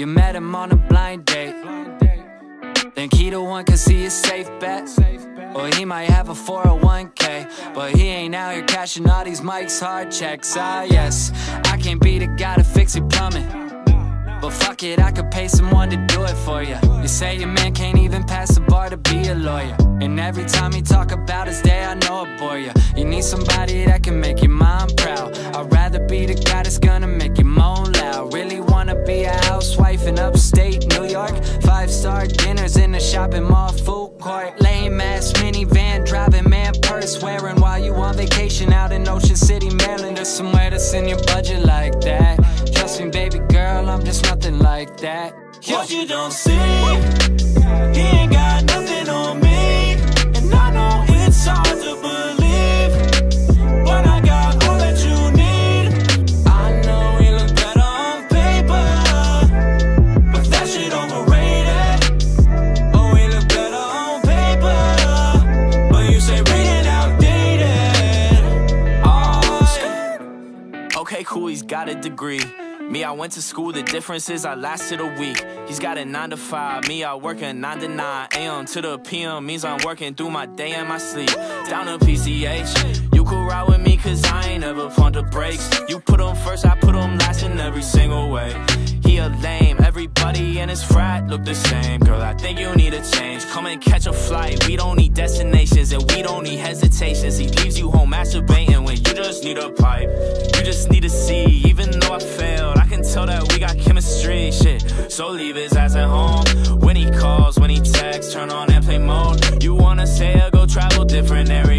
You met him on a blind date. Think he the one cause he a safe bet. Or he might have a 401k, but he ain't out here cashing all these Mike's hard checks. Ah yes, I can't be the guy to fix your plumbing, but fuck it, I could pay someone to do it for you. You say your man can't even pass the bar to be a lawyer, and every time he talk about his day I know I bore you. You need somebody that can make your mom proud. I'd rather be the guy that's gonna make you moan loud. Really wanna be a housewife in upstate New York, 5-star dinners in the shopping mall food court, lame ass minivan driving, man purse wearing, while you on vacation out in Ocean City, Maryland, or somewhere that's in your budget like that. Trust me baby girl, I'm just nothing like that. What you don't see, he ain't got nothing on me, and I know it's hard to believe, but I got all that you need. I know he look better on paper, but that shit overrated. Oh, he look better on paper, but you say reading outdated. Oh, yeah. Okay, cool, he's got a degree. Me, I went to school, the difference is I lasted a week. He's got a 9 to 5, me, I work a 9 to 9. AM to the PM means I'm working through my day and my sleep. Down to PCH, you could ride with me cause I ain't ever pumped the brakes. You put him first, I put him last in every single way. He a lame, everybody in his frat look the same. Girl, I think you need a change, come and catch a flight. We don't need destinations and we don't need hesitations. He leaves you home masturbating when you just need a pipe. You just need to see, even though I failed I can tell that we got chemistry, shit. So leave his ass at home. When he calls, when he texts, turn on airplane mode. You wanna say or go travel different areas.